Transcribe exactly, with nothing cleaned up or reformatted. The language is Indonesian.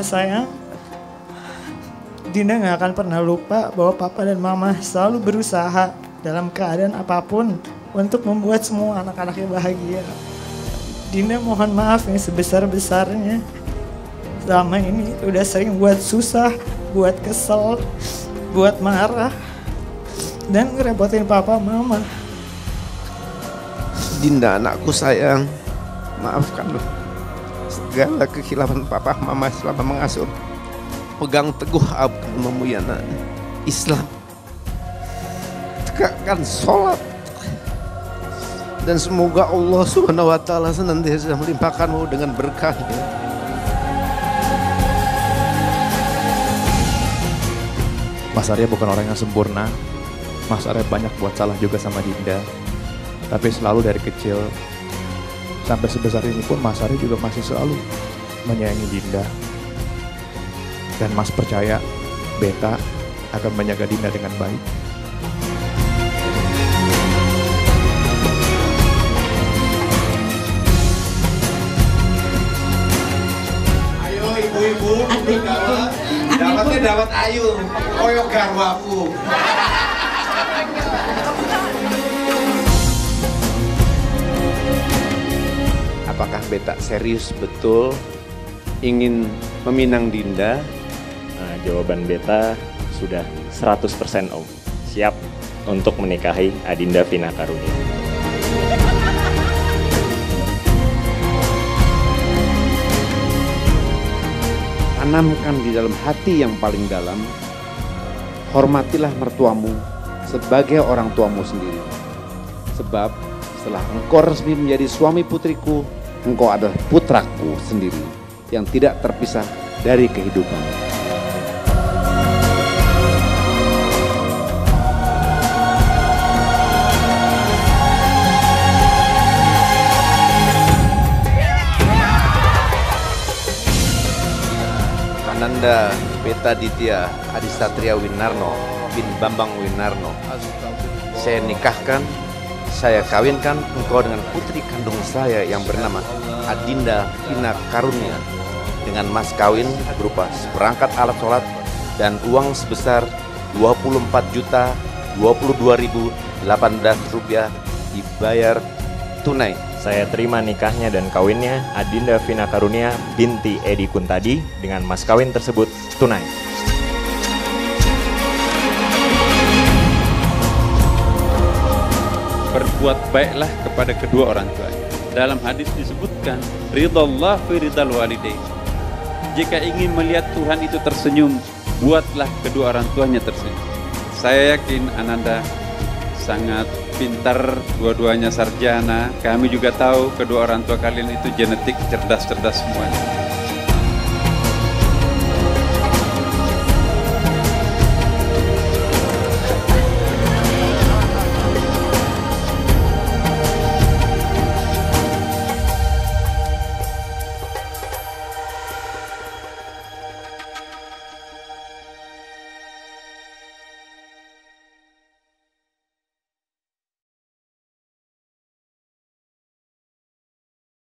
mama sayang. Dinda gak akan pernah lupa bahwa papa dan mama selalu berusaha dalam keadaan apapun untuk membuat semua anak-anaknya bahagia. Dinda mohon maaf yang sebesar-besarnya. Selama ini udah sering buat susah, buat kesel, buat marah, dan ngerepotin papa mama. Dinda anakku sayang, maafkan lu segala kekhilafan papa mama selama mengasuh. Pegang teguh agamamu ya nak, Islam. Tegakkan sholat. Dan semoga Allah Subhanahu wa Ta'ala senantiasa melimpahkanmu dengan berkahnya. Mas Arya bukan orang yang sempurna. Mas Arya banyak buat salah juga sama Dinda. Tapi selalu dari kecil sampai sebesar ini pun Mas Arya juga masih selalu menyayangi Dinda. Dan Mas percaya Beta akan menjaga Dinda dengan baik. Ayo ibu-ibu, bergawa. Dapatnya dapat ayu, koyok garwaku. Apakah Beta serius betul ingin meminang Dinda? Nah, jawaban Beta sudah seratus persen om, siap untuk menikahi Adinda Fina Karunia. Tanamkan di dalam hati yang paling dalam, hormatilah mertuamu sebagai orang tuamu sendiri. Sebab setelah engkau resmi menjadi suami putriku, engkau adalah putraku sendiri yang tidak terpisah dari kehidupan. Ananda Beta Ditya Adisatria Winarno bin Bambang Winarno, saya nikahkan, saya kawinkan engkau dengan putri kandung saya yang bernama Adinda Fina Karunia dengan mas kawin berupa seperangkat alat sholat dan uang sebesar dua puluh empat juta dua puluh dua ribu delapan belas rupiah dibayar tunai. Saya terima nikahnya dan kawinnya Adinda Fina Karunia binti Edi Kuntadi dengan mas kawin tersebut tunai. Berbuat baiklah kepada kedua orang tua. Dalam hadis disebutkan ridallah fi ridal walidain. Jika ingin melihat Tuhan itu tersenyum, buatlah kedua orang tuanya tersenyum. Saya yakin Ananda sangat pintar, dua-duanya sarjana. Kami juga tahu kedua orang tua kalian itu genetik cerdas-cerdas semuanya.